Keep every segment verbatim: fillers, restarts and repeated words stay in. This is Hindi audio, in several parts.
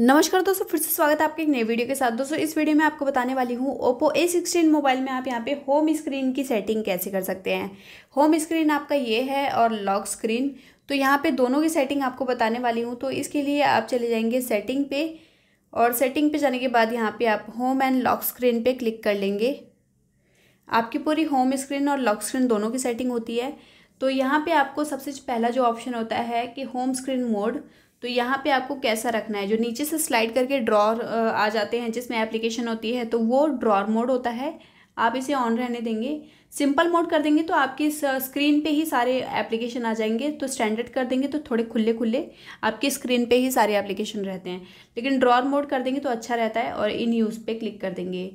नमस्कार दोस्तों, फिर से स्वागत है आपके एक नए वीडियो के साथ। दोस्तों इस वीडियो में आपको बताने वाली हूँ Oppo ए सिक्सटीन मोबाइल में आप यहाँ पे होम स्क्रीन की सेटिंग कैसे कर सकते हैं। होम स्क्रीन आपका ये है और लॉक स्क्रीन, तो यहाँ पे दोनों की सेटिंग आपको बताने वाली हूँ। तो इसके लिए आप चले जाएंगे सेटिंग पे, और सेटिंग पे जाने के बाद यहाँ पर आप होम एंड लॉक स्क्रीन पर क्लिक कर लेंगे। आपकी पूरी होम स्क्रीन और लॉक स्क्रीन दोनों की सेटिंग होती है। तो यहाँ पर आपको सबसे पहला जो ऑप्शन होता है कि होम स्क्रीन मोड, तो यहाँ पे आपको कैसा रखना है। जो नीचे से स्लाइड करके ड्रॉर आ जाते हैं जिसमें एप्लीकेशन होती है, तो वो ड्रॉर मोड होता है। आप इसे ऑन रहने देंगे। सिंपल मोड कर देंगे तो आपकी स्क्रीन पे ही सारे एप्लीकेशन आ जाएंगे। तो स्टैंडर्ड कर देंगे तो थोड़े खुले खुले आपकी स्क्रीन पे ही सारे एप्लीकेशन रहते हैं, लेकिन ड्रॉर मोड कर देंगे तो अच्छा रहता है। और इन यूज़ पे क्लिक कर देंगे,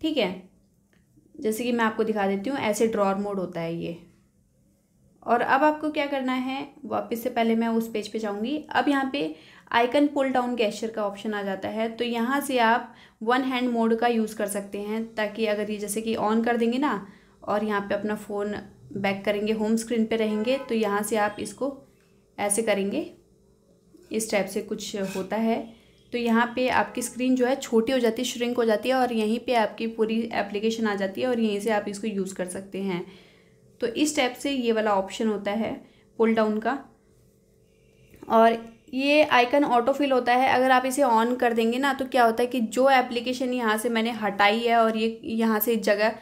ठीक है। जैसे कि मैं आपको दिखा देती हूँ, ऐसे ड्रॉर मोड होता है ये। और अब आपको क्या करना है, वापस से पहले मैं उस पेज पे जाऊंगी। अब यहाँ पे आइकन पुल डाउन गेस्चर का ऑप्शन आ जाता है, तो यहाँ से आप वन हैंड मोड का यूज़ कर सकते हैं, ताकि अगर ये जैसे कि ऑन कर देंगे ना और यहाँ पे अपना फ़ोन बैक करेंगे, होम स्क्रीन पे रहेंगे, तो यहाँ से आप इसको ऐसे करेंगे, इस टाइप से कुछ होता है। तो यहाँ पे आपकी स्क्रीन जो है छोटी हो जाती है, श्रिंक हो जाती है, और यहीं पर आपकी पूरी एप्लीकेशन आ जाती है और यहीं से आप इसको यूज़ कर सकते हैं। तो इस टाइप से ये वाला ऑप्शन होता है पुल डाउन का। और ये आइकन ऑटो फिल होता है। अगर आप इसे ऑन कर देंगे ना तो क्या होता है कि जो एप्लीकेशन यहाँ से मैंने हटाई है और ये यहाँ से जगह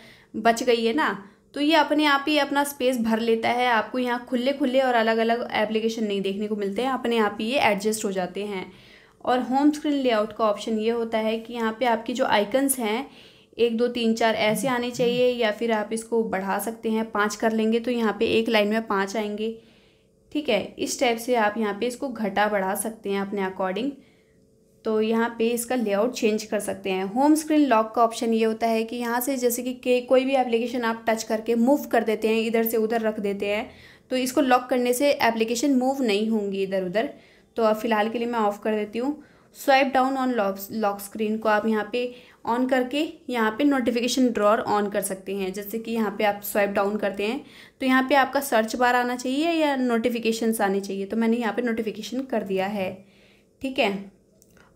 बच गई है ना, तो ये अपने आप ही अपना स्पेस भर लेता है। आपको यहाँ खुले खुले और अलग अलग एप्लीकेशन नहीं देखने को मिलते हैं, अपने आप ही ये एडजस्ट हो जाते हैं। और होम स्क्रीन लेआउट का ऑप्शन ये होता है कि यहाँ पर आपकी जो आइकन्स हैं एक दो तीन चार ऐसे आने चाहिए, या फिर आप इसको बढ़ा सकते हैं, पाँच कर लेंगे तो यहाँ पे एक लाइन में पाँच आएंगे, ठीक है। इस टाइप से आप यहाँ पे इसको घटा बढ़ा सकते हैं अपने अकॉर्डिंग। तो यहाँ पे इसका लेआउट चेंज कर सकते हैं। होम स्क्रीन लॉक का ऑप्शन ये होता है कि यहाँ से जैसे कि कोई भी एप्लीकेशन आप टच करके मूव कर देते हैं, इधर से उधर रख देते हैं, तो इसको लॉक करने से एप्लीकेशन मूव नहीं होंगी इधर उधर। तो अब फ़िलहाल के लिए मैं ऑफ़ कर देती हूँ। Swipe down on lock lock screen को आप यहाँ पे ऑन करके यहाँ पे नोटिफिकेशन ड्रॉर ऑन कर सकते हैं। जैसे कि यहाँ पे आप स्वाइप डाउन करते हैं तो यहाँ पे आपका सर्च बार आना चाहिए या नोटिफिकेशंस आने चाहिए, तो मैंने यहाँ पे नोटिफिकेशन कर दिया है, ठीक है।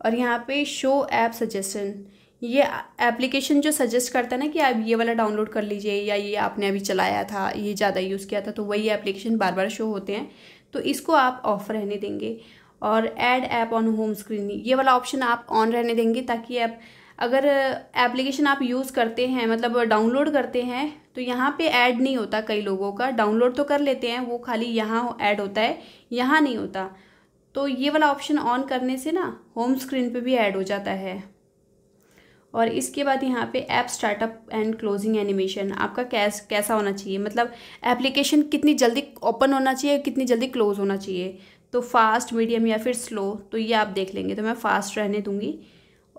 और यहाँ पे शो ऐप सजेशन, ये एप्लीकेशन जो सजेस्ट करता है ना कि आप ये वाला डाउनलोड कर लीजिए, या ये आपने अभी चलाया था, ये ज़्यादा यूज़ किया था, तो वही एप्लीकेशन बार बार शो होते हैं, तो इसको आप ऑफ रहने देंगे। और add app on home screen, ये वाला ऑप्शन आप ऑन रहने देंगे, ताकि आप अगर एप्लीकेशन आप यूज़ करते हैं, मतलब डाउनलोड करते हैं, तो यहाँ पे ऐड नहीं होता। कई लोगों का डाउनलोड तो कर लेते हैं, वो खाली यहाँ ऐड होता है, यहाँ नहीं होता। तो ये वाला ऑप्शन ऑन करने से ना होम स्क्रीन पे भी ऐड हो जाता है। और इसके बाद यहाँ पे app startup and closing animation, आपका कैस कैसा होना चाहिए, मतलब एप्लीकेशन कितनी जल्दी ओपन होना चाहिए, कितनी जल्दी क्लोज होना चाहिए, तो फास्ट, मीडियम या फिर स्लो, तो ये आप देख लेंगे। तो मैं फ़ास्ट रहने दूँगी।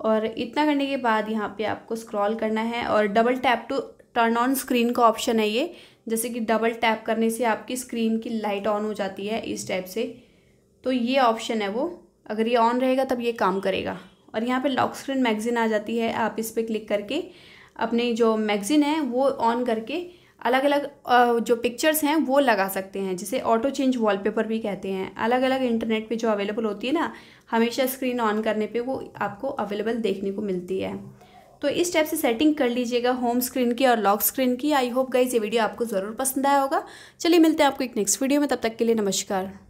और इतना करने के बाद यहाँ पे आपको स्क्रॉल करना है और double tap to turn on screen का ऑप्शन है ये। जैसे कि डबल टैप करने से आपकी स्क्रीन की लाइट ऑन हो जाती है इस टाइप से, तो ये ऑप्शन है वो। अगर ये ऑन रहेगा तब ये काम करेगा। और यहाँ पे लॉक स्क्रीन मैगज़ीन आ जाती है, आप इस पर क्लिक करके अपने जो मैगज़ीन है वो ऑन करके अलग अलग जो पिक्चर्स हैं वो लगा सकते हैं, जिसे ऑटो चेंज वॉलपेपर भी कहते हैं। अलग अलग इंटरनेट पे जो अवेलेबल होती है ना, हमेशा स्क्रीन ऑन करने पे वो आपको अवेलेबल देखने को मिलती है। तो इस टाइप से सेटिंग कर लीजिएगा होम स्क्रीन की और लॉक स्क्रीन की। आई होप गाइस ये वीडियो आपको ज़रूर पसंद आया होगा। चलिए मिलते हैं आपको एक नेक्स्ट वीडियो में, तब तक के लिए नमस्कार।